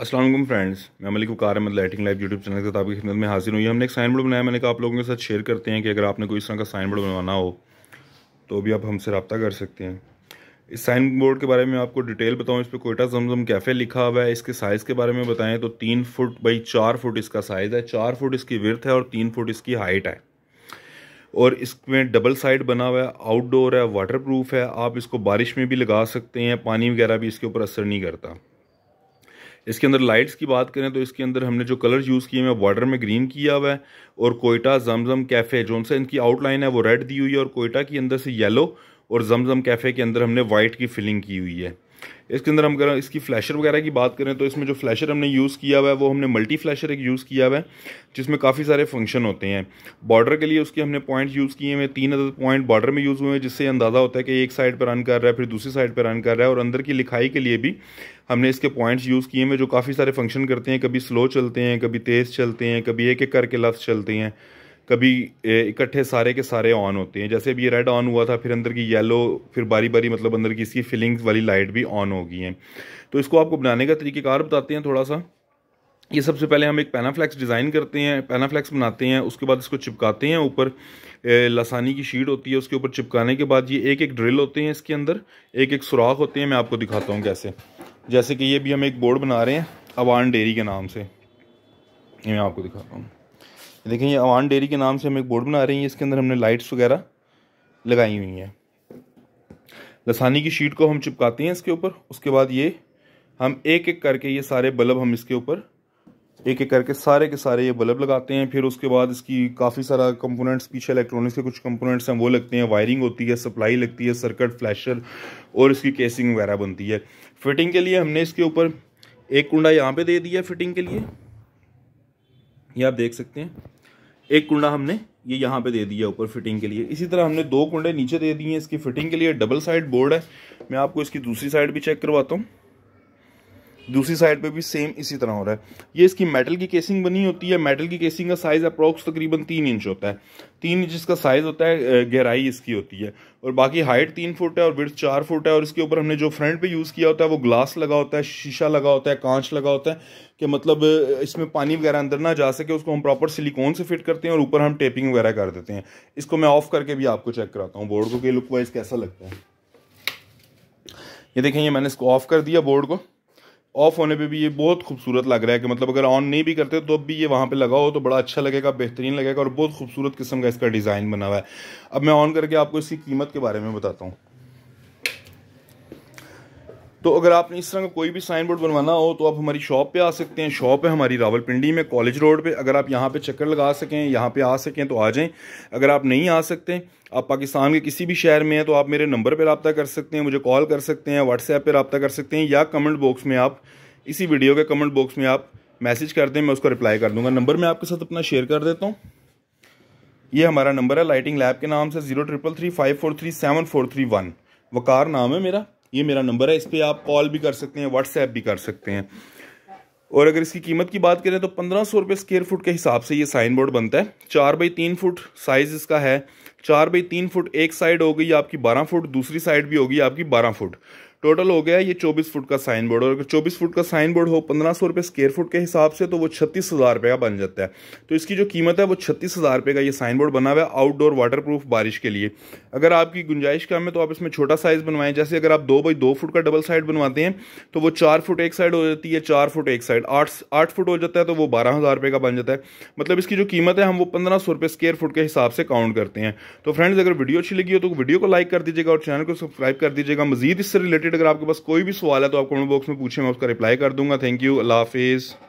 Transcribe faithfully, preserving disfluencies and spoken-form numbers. अस्सलाम वालेकुम फ्रेंड्स, मैं Malik Waqar Ahmad lighting lab YouTube channel के साथ आपकी खिदमत में हाजिर हुई। हमने एक साइन बोर्ड बनाया, मैंने कहा आप लोगों के साथ शेयर करते हैं कि अगर आपने कोई इस तरह का साइन बोर्ड बनवाना हो तो भी आप हमसे रब्ता कर सकते हैं। इस साइन बोर्ड के बारे में आपको डिटेल बताऊँ, इस पर क्वेटा ज़मज़म कैफ़े लिखा हुआ है। इसके साइज़ के बारे में बताएँ तो तीन फुट बाई चार फुट इसका साइज़ है, चार फुट इसकी विड्थ है और तीन फुट इसकी हाइट है। और इसमें डबल साइड बना हुआ है, आउटडोर है, वाटरप्रूफ है। आप इसको बारिश में भी लगा सकते हैं, पानी वगैरह भी इसके ऊपर असर नहीं करता। इसके अंदर लाइट्स की बात करें तो इसके अंदर हमने जो कलर्स यूज़ किए हैं वाटर में ग्रीन किया हुआ है, और क्वेटा ज़मज़म कैफ़े जो उनसे इनकी आउटलाइन है वो रेड दी हुई है, और क्वेटा के अंदर से येलो और ज़मज़म कैफ़े के अंदर हमने वाइट की फिलिंग की हुई है। इसके अंदर हम अगर इसकी फ्लैशर वगैरह की बात करें तो इसमें जो फ्लैशर हमने यूज़ किया हुआ है वो हमने मल्टी फ्लैशर एक यूज़ किया हुआ है, जिसमें काफ़ी सारे फंक्शन होते हैं। बॉर्डर के लिए उसके हमने पॉइंट्स यूज़ किए हुए, तीन अदद पॉइंट बॉर्डर में यूज़ हुए हैं, जिससे अंदाज़ा होता है कि एक साइड पर रन कर रहा है, फिर दूसरी साइड पर रन कर रहा है। और अंदर की लिखाई के लिए भी हमने इसके पॉइंट्स यूज़ किए हुए जो काफ़ी सारे फंक्शन करते हैं, कभी स्लो चलते हैं, कभी तेज़ चलते हैं, कभी एक एक करके लफ्ज़ चलते हैं, कभी इकट्ठे सारे के सारे ऑन होते हैं। जैसे अब ये रेड ऑन हुआ था, फिर अंदर की येलो, फिर बारी बारी मतलब अंदर की इसकी फिलिंग्स वाली लाइट भी ऑन हो गई हैं। तो इसको आपको बनाने का तरीक़ेकार बताते हैं थोड़ा सा। ये सबसे पहले हम एक पैनाफ्लेक्स डिज़ाइन करते हैं, पैनाफ्लेक्स बनाते हैं, उसके बाद इसको चिपकाते हैं। ऊपर लसानी की शीट होती है, उसके ऊपर चिपकाने के बाद ये एक एक ड्रिल होते हैं, इसके अंदर एक एक सुराख होते हैं। मैं आपको दिखाता हूँ कैसे। जैसे कि ये भी हम एक बोर्ड बना रहे हैं अवान डेयरी के नाम से, ये मैं आपको दिखाता हूँ। देखें, ये अवान डेयरी के नाम से हम एक बोर्ड बना रहे हैं, इसके अंदर हमने लाइट्स वगैरह लगाई हुई हैं। लसानी की शीट को हम चिपकाते हैं इसके ऊपर, उसके बाद ये हम एक एक करके ये सारे बल्ब हम इसके ऊपर एक एक करके सारे के सारे ये बल्ब लगाते हैं। फिर उसके बाद इसकी काफ़ी सारा कंपोनेंट्स, पीछे इलेक्ट्रॉनिक्स के कुछ कंपोनेंट्स हैं वो लगते हैं, वायरिंग होती है, सप्लाई लगती है, सर्किट, फ्लैशर और इसकी केसिंग वगैरह बनती है। फिटिंग के लिए हमने इसके ऊपर एक कुंडा यहाँ पर दे दिया फिटिंग के लिए, ये आप देख सकते हैं। एक कुंडा हमने ये यहाँ पे दे दिया ऊपर फिटिंग के लिए। इसी तरह हमने दो कुंडे नीचे दे दिए हैं इसकी फिटिंग के लिए। डबल साइड बोर्ड है, मैं आपको इसकी दूसरी साइड भी चेक करवाता हूँ। दूसरी साइड पे भी सेम इसी तरह हो रहा है। ये इसकी मेटल की केसिंग बनी होती है, मेटल की केसिंग का साइज़ अप्रॉक्स तकरीबन तीन इंच होता है, तीन इंच इसका साइज़ होता है, गहराई इसकी होती है। और बाकी हाइट तीन फुट है और विड्थ चार फुट है। और इसके ऊपर हमने जो फ्रंट पे यूज़ किया होता है वो ग्लास लगा होता है, शीशा लगा होता है, कांच लगा होता है, कि मतलब इसमें पानी वगैरह अंदर ना जा सके। उसको हम प्रॉपर सिलिकॉन से फिट करते हैं और ऊपर हम टेपिंग वगैरह कर देते हैं। इसको मैं ऑफ करके भी आपको चेक कराता हूँ बोर्ड को कि लुक वाइज कैसा लगता है। ये देखें, ये मैंने इसको ऑफ कर दिया बोर्ड को। ऑफ होने पे भी ये बहुत खूबसूरत लग रहा है, कि मतलब अगर ऑन नहीं भी करते तो अब भी ये वहाँ पे लगा हो तो बड़ा अच्छा लगेगा, बेहतरीन लगेगा। और बहुत खूबसूरत किस्म का इसका डिज़ाइन बना हुआ है। अब मैं ऑन करके आपको इसकी कीमत के बारे में बताता हूँ। तो अगर आपने इस तरह का कोई भी साइन बोर्ड बनवाना हो तो आप हमारी शॉप पे आ सकते हैं। शॉप है हमारी रावलपिंडी में, कॉलेज रोड पे। अगर आप यहाँ पे चक्कर लगा सकें, यहाँ पे आ सकें तो आ जाएं। अगर आप नहीं आ सकते, आप पाकिस्तान के किसी भी शहर में हैं तो आप मेरे नंबर पे रब्ता कर सकते हैं, मुझे कॉल कर सकते हैं, व्हाट्सएप पर रब्ता कर सकते हैं, या कमेंट बॉक्स में आप इसी वीडियो के कमेंट बॉक्स में आप मैसेज कर दें, मैं उसको रिप्लाई कर दूँगा। नंबर मैं आपके साथ अपना शेयर कर देता हूँ। ये हमारा नंबर है लाइटिंग लैब के नाम से, zero triple three five four three seven four three one, Waqar नाम है मेरा, ये मेरा नंबर है। इस पर आप कॉल भी कर सकते हैं, व्हाट्सएप भी कर सकते हैं। और अगर इसकी कीमत की बात करें तो पंद्रह सौ रुपये स्क्वायर फुट के हिसाब से ये साइन बोर्ड बनता है। चार बाई तीन फुट साइज़ इसका है, चार बाई तीन फुट एक साइड हो गई आपकी बारह फुट, दूसरी साइड भी होगी आपकी बारह फुट, टोटल हो गया ये चौबीस फुट का साइन बोर्ड। और अगर चौबीस फुट का साइन बोर्ड हो पंद्रह सौ रुपये स्क्वायर फुट के हिसाब से तो वो छत्तीस हज़ार रुपये का बन जाता है। तो इसकी जो कीमत है वो छत्तीस हज़ार रुपये का ये साइन बोर्ड बना हुआ है, आउटडोर वाटरप्रूफ बारिश के लिए। अगर आपकी गुंजाइश कम है तो आप इसमें छोटा साइज़ बनवाएं। जैसे अगर आप दो बाई दो फुट का डबल साइड बनवाते हैं तो वो चार फुट एक साइड हो जाती है, चार फुट एक साइड आठ आठ फुट हो जाता है, तो वो बारह हज़ार रुपये का बन जाता है। मतलब इसकी जो कीमत है हम वो पंद्रह सौ रुपये स्क्वायर फुट के हिसाब से काउंट करते हैं। तो फ्रेंड्स, अगर वीडियो अच्छी लगी हो तो वीडियो को लाइक कर दीजिएगा और चैनल को सब्सक्राइब कर दीजिएगा। मजीद इससे रिलेटेड अगर आपके पास कोई भी सवाल है तो आप कमेंट बॉक्स में पूछें, मैं उसका रिप्लाई कर दूंगा। थैंक यू, अल्लाह हाफिज़।